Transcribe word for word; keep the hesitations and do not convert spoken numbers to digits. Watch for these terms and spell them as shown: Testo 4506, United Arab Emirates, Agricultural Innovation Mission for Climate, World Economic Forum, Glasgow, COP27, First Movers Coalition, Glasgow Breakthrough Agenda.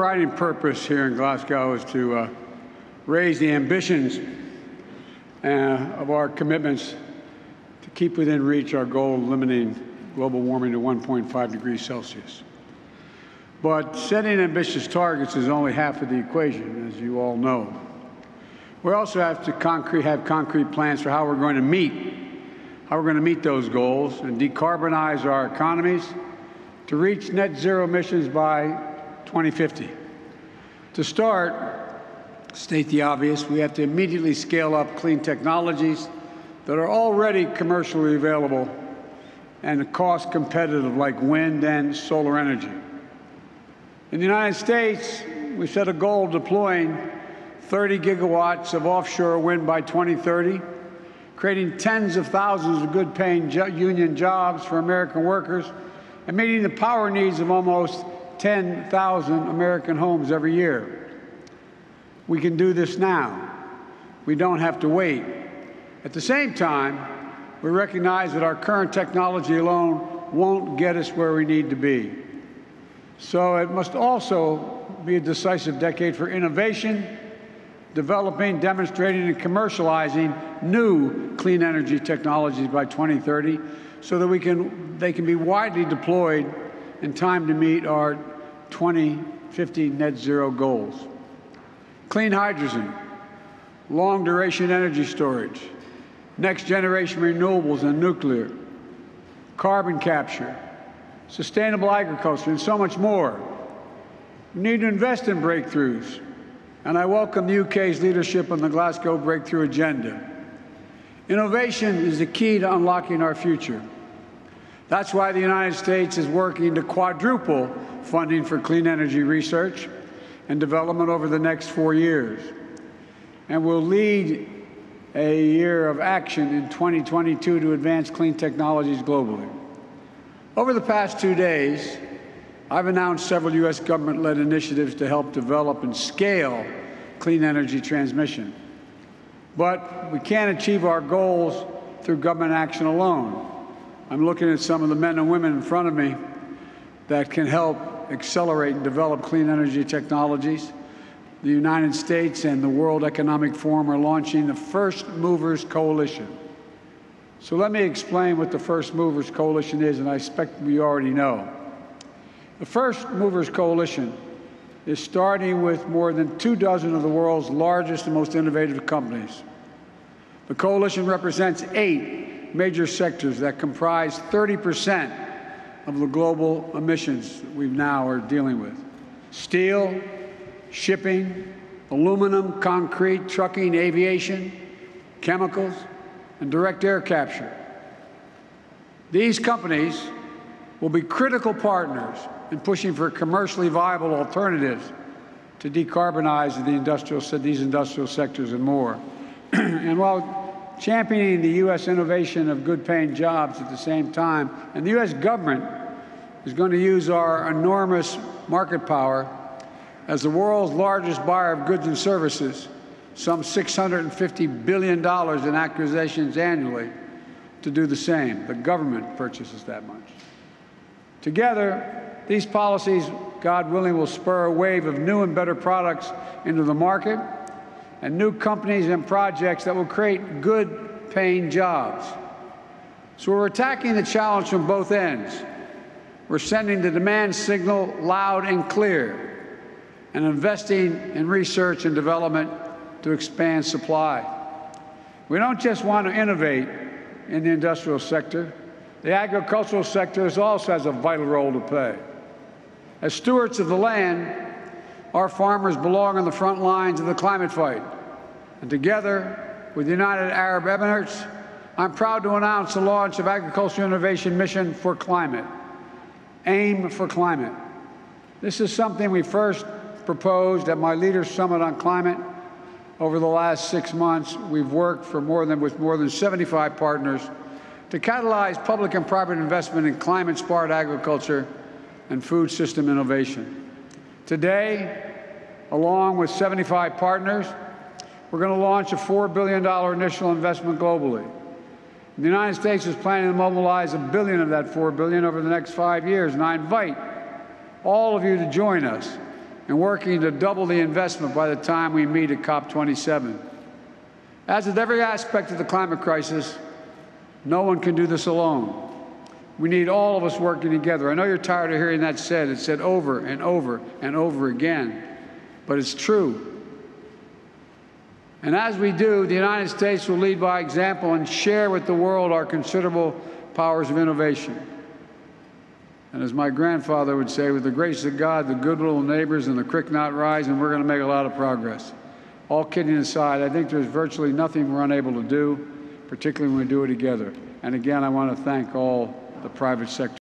overriding purpose here in Glasgow is to uh, raise the ambitions uh, of our commitments to keep within reach our goal of limiting global warming to one point five degrees Celsius. But setting ambitious targets is only half of the equation, as you all know. We also have to concrete, have concrete plans for how we're going to meet, how we're going to meet those goals and decarbonize our economies to reach net zero emissions by twenty fifty. To start, state the obvious, we have to immediately scale up clean technologies that are already commercially available and cost competitive, like wind and solar energy. In the United States, we set a goal of deploying thirty gigawatts of offshore wind by twenty thirty, creating tens of thousands of good-paying union jobs for American workers, and meeting the power needs of almost ten thousand American homes every year. We can do this now. We don't have to wait. At the same time, we recognize that our current technology alone won't get us where we need to be. So it must also be a decisive decade for innovation, developing, demonstrating, and commercializing new clean energy technologies by twenty thirty, so that we can, they can be widely deployed in time to meet our twenty fifty net zero goals. Clean hydrogen, long-duration energy storage, next-generation renewables and nuclear, carbon capture, sustainable agriculture, and so much more. We need to invest in breakthroughs, and I welcome the U K's leadership on the Glasgow Breakthrough Agenda. Innovation is the key to unlocking our future. That's why the United States is working to quadruple funding for clean energy research and development over the next four years. And we'll lead a year of action in twenty twenty-two to advance clean technologies globally. Over the past two days, I've announced several U S government-led initiatives to help develop and scale clean energy transmission. But we can't achieve our goals through government action alone. I'm looking at some of the men and women in front of me that can help accelerate and develop clean energy technologies. The United States and the World Economic Forum are launching the First Movers Coalition. So let me explain what the First Movers Coalition is, and I expect we already know. The First Movers Coalition is starting with more than two dozen of the world's largest and most innovative companies. The coalition represents eight major sectors that comprise thirty percent of the global emissions that we now are dealing with: steel, shipping, aluminum, concrete, trucking, aviation, chemicals, and direct air capture. These companies will be critical partners in pushing for commercially viable alternatives to decarbonize the industrial, these industrial sectors and more. And while championing the U S innovation of good-paying jobs at the same time, and the U S government is going to use our enormous market power as the world's largest buyer of goods and services, some six hundred fifty billion dollars in acquisitions annually, to do the same. The government purchases that much. Together, these policies, God willing, will spur a wave of new and better products into the market and new companies and projects that will create good-paying jobs. So we're attacking the challenge from both ends. We're sending the demand signal loud and clear and investing in research and development to expand supply. We don't just want to innovate in the industrial sector. The agricultural sector also has a vital role to play. As stewards of the land, our farmers belong on the front lines of the climate fight. And together with the United Arab Emirates, I'm proud to announce the launch of Agricultural Innovation Mission for Climate, AIM for Climate. This is something we first proposed at my Leaders Summit on Climate. Over the last six months, we've worked for more than, with more than seventy-five partners to catalyze public and private investment in climate-smart agriculture and food system innovation. Today, along with seventy-five partners, we're going to launch a four billion dollars initial investment globally. The United States is planning to mobilize a billion of that four billion dollars over the next five years, and I invite all of you to join us and working to double the investment by the time we meet at COP twenty-seven. As with every aspect of the climate crisis, no one can do this alone. We need all of us working together. I know you're tired of hearing that said. It's said over and over and over again, but it's true. And as we do, the United States will lead by example and share with the world our considerable powers of innovation. And as my grandfather would say, with the grace of God, the good little neighbors and the creek not rise, and we're going to make a lot of progress. All kidding aside, I think there's virtually nothing we're unable to do, particularly when we do it together. And again, I want to thank all the private sector.